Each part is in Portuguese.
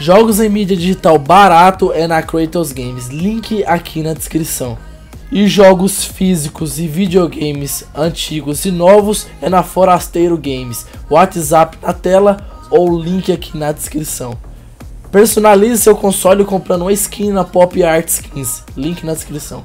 Jogos em mídia digital barato é na Kratos Games, link aqui na descrição. E jogos físicos e videogames antigos e novos é na Forasteiro Games, WhatsApp na tela ou link aqui na descrição. Personalize seu console comprando uma skin na Pop Art Skins, link na descrição.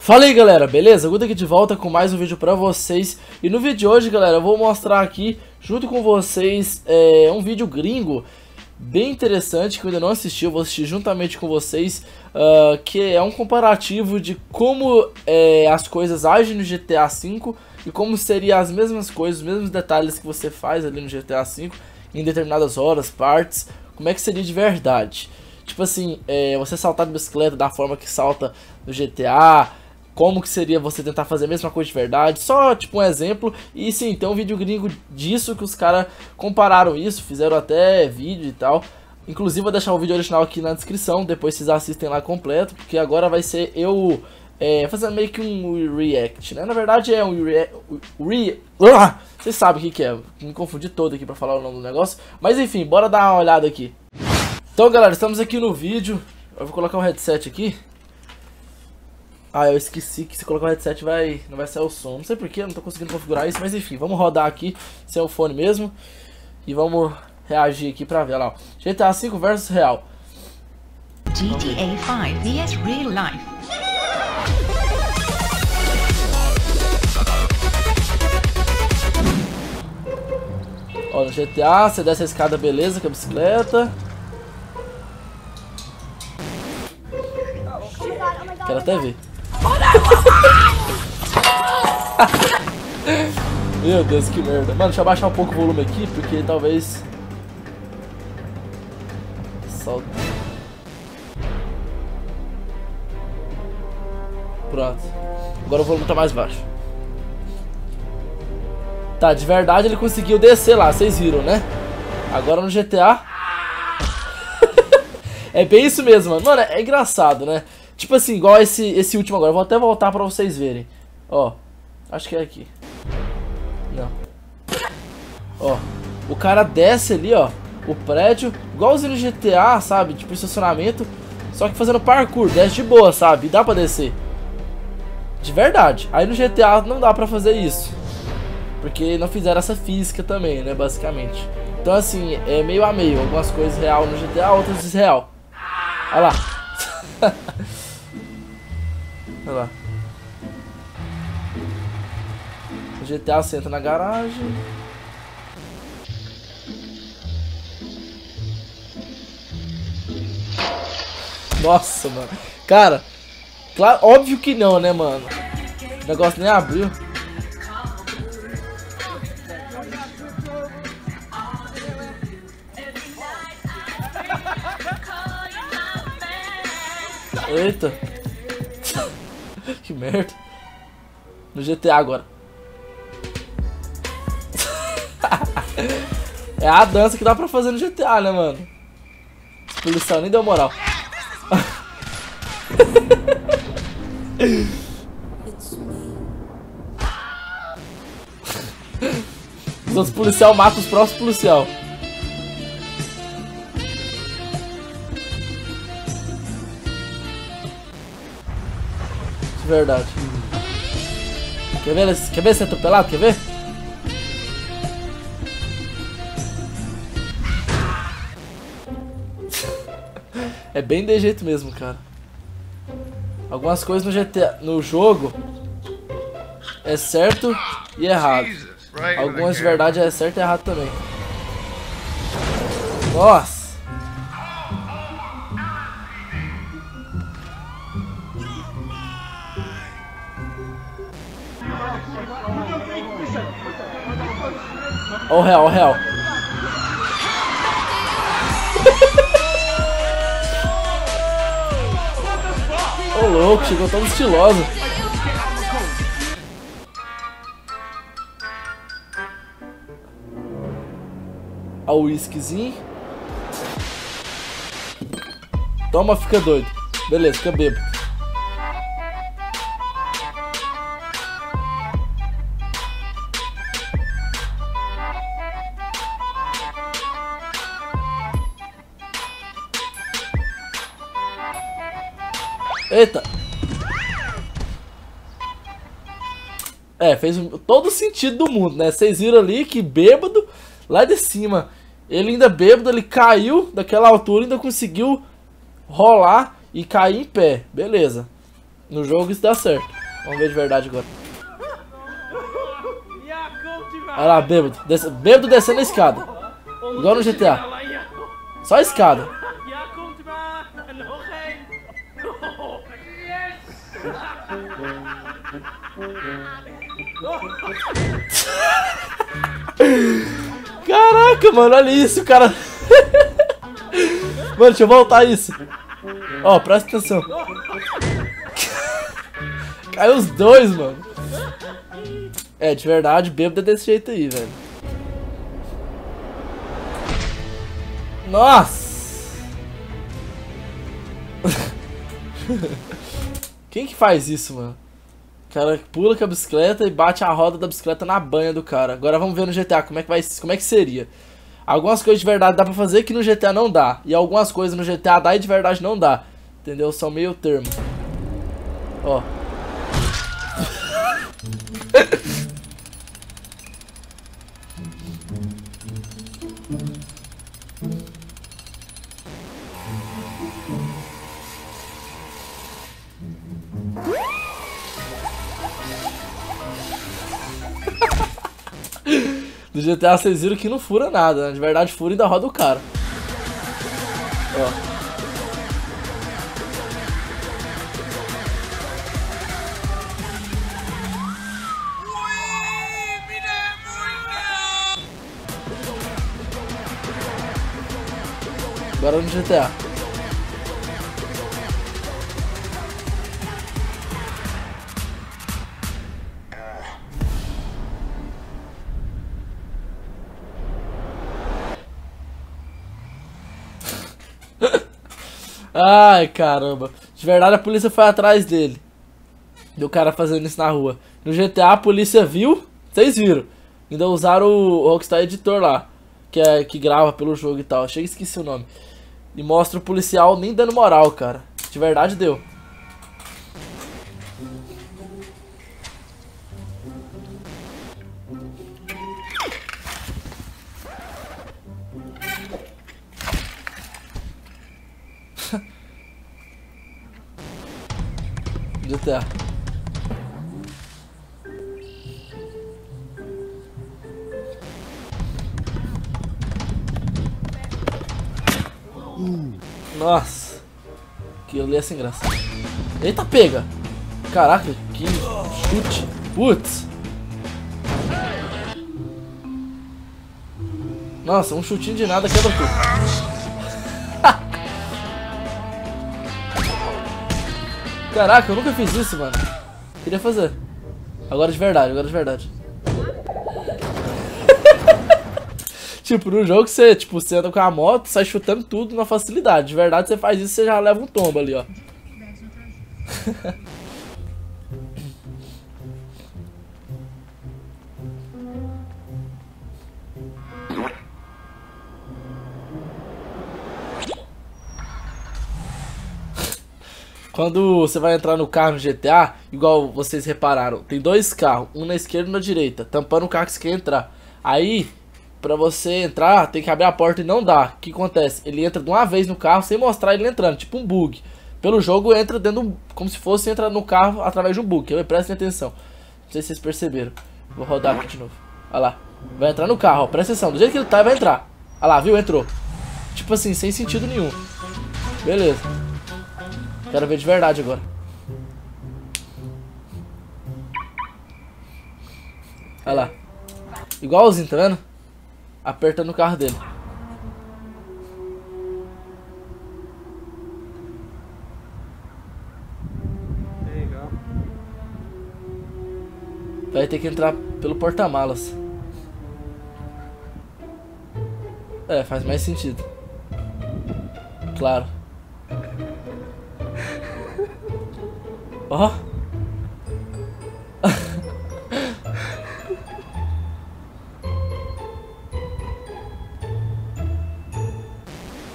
Fala aí galera, beleza? Guto aqui de volta com mais um vídeo pra vocês. E no vídeo de hoje galera, eu vou mostrar aqui junto com vocês um vídeo gringo bem interessante que eu ainda não assisti, eu vou assistir juntamente com vocês, que é um comparativo de como as coisas agem no GTA V e como seriam as mesmas coisas, os mesmos detalhes que você faz ali no GTA V em determinadas horas, partes, como é que seria de verdade. Tipo assim, você saltar de bicicleta da forma que salta no GTA, como que seria você tentar fazer a mesma coisa de verdade, só tipo um exemplo. E sim, tem um vídeo gringo disso que os caras compararam isso, fizeram até vídeo e tal. Inclusive vou deixar o vídeo original aqui na descrição, depois vocês assistem lá completo, porque agora vai ser eu fazendo meio que um react, né? Na verdade é um vocês sabem o que é, me confundi todo aqui pra falar o nome do negócio. Mas enfim, bora dar uma olhada aqui. Então galera, estamos aqui no vídeo, eu vou colocar um headset aqui. Ah, eu esqueci que se colocar o headset não vai sair o som. Não sei porquê, não tô conseguindo configurar isso. Mas enfim, vamos rodar aqui sem o fone mesmo. E vamos reagir aqui pra ver. Olha lá, ó. GTA V versus Real. GTA 5 vs Real Life. Ó, no GTA, você desce a escada, beleza, com a bicicleta. Quero até ver. Meu Deus, que merda. Mano, deixa eu abaixar um pouco o volume aqui, porque talvez... Solta. Pronto. Agora o volume tá mais baixo. Tá, de verdade ele conseguiu descer lá, vocês viram, né? Agora no GTA... É bem isso mesmo, mano. Mano, é engraçado, né? Tipo assim, igual esse último agora. Eu vou até voltar pra vocês verem. Ó, acho que é aqui. Não. Ó, o cara desce ali, ó, o prédio, igualzinho no GTA, sabe? Tipo, estacionamento. Só que fazendo parkour, desce de boa, sabe? E dá pra descer. De verdade. Aí no GTA não dá pra fazer isso, porque não fizeram essa física também, né? Basicamente. Então assim, é meio a meio. Algumas coisas real no GTA, outras desreal. Olha lá. Olha lá. O GTA senta na garagem. Nossa, mano. Cara, claro, óbvio que não, né, mano? O negócio nem abriu. Eita. Que merda. No GTA agora. É a dança que dá pra fazer no GTA, né, mano? Os policial nem deu moral. Os outros policial matam os próximos policial. Verdade. Quer ver ser atropelado? Quer ver? É bem de jeito mesmo, cara. Algumas coisas no GTA, no jogo, é certo e errado. Algumas de verdade é certo e errado também. Nossa! Ó o real, ó o real. Ô louco, chegou todo estiloso. Ó o whiskyzinho. Toma, fica doido. Beleza, fica bêbado. Eita. É, fez todo o sentido do mundo, né? Vocês viram ali que bêbado, lá de cima, ele ainda bêbado, ele caiu daquela altura, ainda conseguiu rolar e cair em pé. Beleza. No jogo isso dá certo. Vamos ver de verdade agora. Olha lá, bêbado. Bêbado descendo a escada. Igual no GTA. Só a escada. Caraca, mano, olha isso, cara. Mano, deixa eu voltar isso. Ó, presta atenção. Caiu os dois, mano. É, de verdade, bêbado é desse jeito aí, velho. Nossa. Quem que faz isso, mano? O cara pula com a bicicleta e bate a roda da bicicleta na banha do cara. Agora vamos ver no GTA como é que vai, como é que seria. Algumas coisas de verdade dá pra fazer que no GTA não dá. E algumas coisas no GTA dá e de verdade não dá. Entendeu? São meio termo. Ó. Do GTA vocês viram que não fura nada, né? De verdade fura e ainda roda o cara. Ó. Agora no GTA. Ai, caramba. De verdade, a polícia foi atrás dele. Do cara fazendo isso na rua. No GTA, a polícia viu. Vocês viram. Ainda usaram o Rockstar Editor lá. Que grava pelo jogo e tal. Achei que esqueci o nome. E mostra o policial nem dando moral, cara. De verdade, deu. GTA. Nossa, que eu li essa engraçada. Eita, pega! Caraca, que chute! Putz! Nossa, um chutinho de nada quebra tudo. Caraca, eu nunca fiz isso, mano. Queria fazer. Agora de verdade, agora de verdade. Tipo, no jogo você, tipo, você anda com a moto, sai chutando tudo na facilidade. De verdade, você faz isso, você já leva um tombo ali, ó. Quando você vai entrar no carro no GTA, igual vocês repararam, tem dois carros, um na esquerda e um na direita, tampando o carro que você quer entrar. Aí... pra você entrar, tem que abrir a porta e não dá. O que acontece? Ele entra de uma vez no carro sem mostrar ele entrando, tipo um bug. Pelo jogo entra dentro, como se fosse entrar no carro através de um bug. Prestem atenção. Não sei se vocês perceberam. Vou rodar aqui de novo. Olha lá. Vai entrar no carro, ó. Presta atenção. Do jeito que ele tá, vai entrar. Olha lá, viu? Entrou. Tipo assim, sem sentido nenhum. Beleza. Quero ver de verdade agora. Olha lá. Igualzinho, tá vendo? Aperta no carro dele. Legal. Vai ter que entrar pelo porta-malas. É, faz mais sentido. Claro. Ó.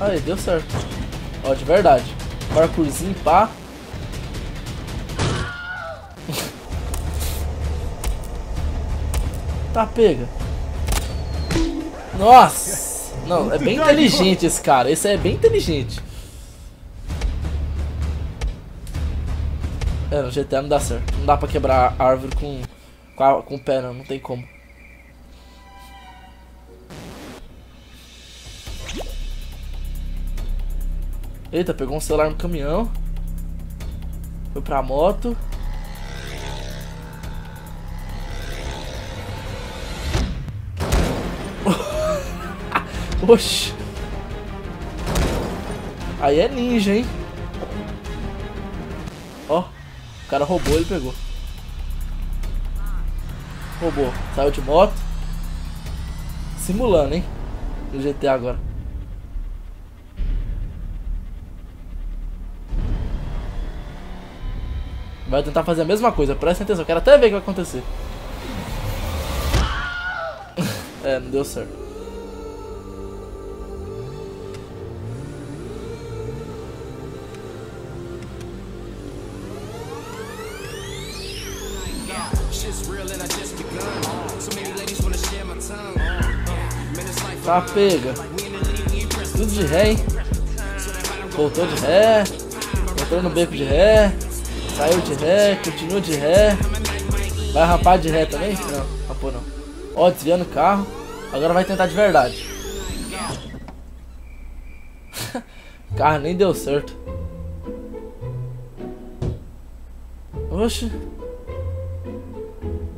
Aí, deu certo. Ó, de verdade. Parkourzinho, pá. Tá pega. Nossa. Não, é bem inteligente esse cara. Esse é bem inteligente. É, no GTA não dá certo. Não dá pra quebrar a árvore com o pé, não. Não tem como. Eita, pegou um celular no caminhão. Foi pra moto. Oxi. Aí é ninja, hein? Ó, o cara roubou, ele pegou. Roubou, saiu de moto. Simulando, hein? No GTA agora. Vai tentar fazer a mesma coisa, presta atenção. Quero até ver o que vai acontecer. É, não deu certo. Tá pega. Tudo de ré, hein? Voltou de ré. Entrou no beco de ré. Saiu de ré, continua de ré. Vai rapar de ré também? Não, rapou não. Ó, desviando o carro. Agora vai tentar de verdade. O carro nem deu certo. Oxi.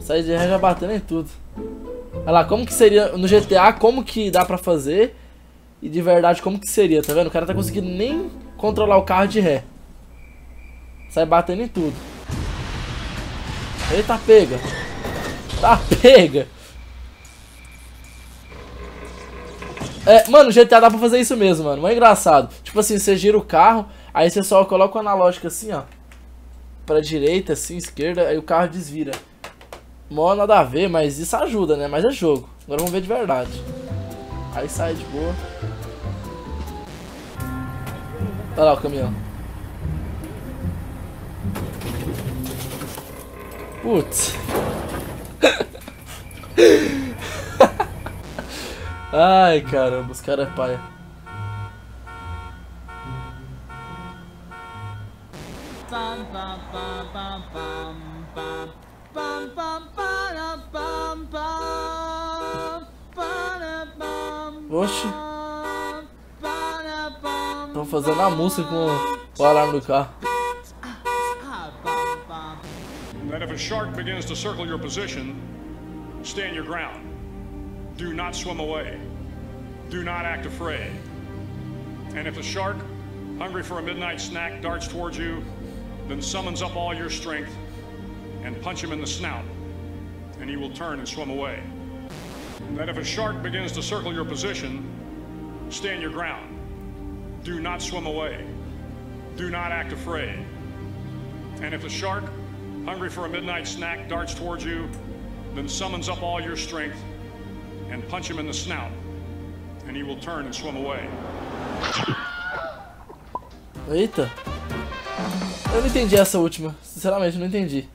Sair de ré já batendo em tudo. Olha lá, como que seria no GTA, como que dá pra fazer e de verdade como que seria, tá vendo? O cara tá conseguindo nem controlar o carro de ré. Sai batendo em tudo. Eita, pega. Tá pega. É, mano, GTA dá pra fazer isso mesmo, mano. Mas é engraçado. Tipo assim, você gira o carro, aí você só coloca o analógico assim, ó. Pra direita, assim, esquerda, aí o carro desvira. Mó nada a ver, mas isso ajuda, né? Mas é jogo. Agora vamos ver de verdade. Aí sai de boa. Olha lá o caminhão. Putz. Ai, caramba, os caras é paia. Oxi. Estão fazendo a música com o alarme do carro. And if a shark begins to circle your position, stand your ground. Do not swim away. Do not act afraid. And if a shark, hungry for a midnight snack, darts towards you, then summons up all your strength and punch him in the snout, and he will turn and swim away. And if a shark begins to circle your position, stand your ground. Do not swim away. Do not act afraid. And if a shark, hungry for a midnight snack, darts towards you, then summons up all your strength and punch him in the snout, and he will turn and swim away. Eita. Eu não entendi essa última, sinceramente, não entendi.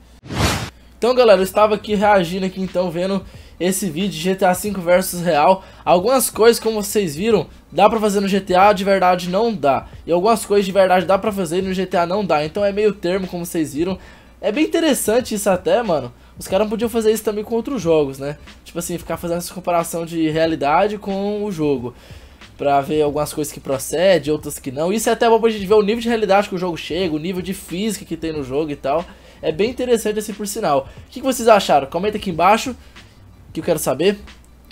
Então, galera, eu estava aqui reagindo aqui, então, vendo esse vídeo de GTA V versus Real. Algumas coisas, como vocês viram, dá pra fazer no GTA, de verdade não dá. E algumas coisas de verdade dá pra fazer e no GTA não dá. Então é meio termo, como vocês viram. É bem interessante isso até, mano. Os caras não podiam fazer isso também com outros jogos, né? Tipo assim, ficar fazendo essa comparação de realidade com o jogo. Pra ver algumas coisas que procedem, outras que não. Isso é até bom pra gente ver o nível de realidade que o jogo chega, o nível de física que tem no jogo e tal. É bem interessante assim, por sinal. O que vocês acharam? Comenta aqui embaixo, que eu quero saber.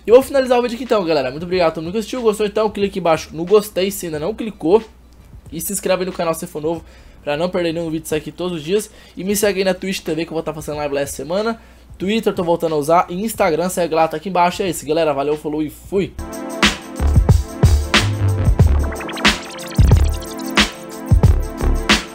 E vou finalizar o vídeo aqui então, galera. Muito obrigado a todo mundo que assistiu. Gostou? Então clique aqui embaixo no gostei, se ainda não clicou. E se inscreve aí no canal se for novo, pra não perder nenhum vídeo, sai aqui todos os dias. E me segue aí na Twitch TV, que eu vou estar fazendo live lá essa semana. Twitter, tô voltando a usar. E Instagram, segue lá, tá aqui embaixo. É isso, galera. Valeu, falou e fui!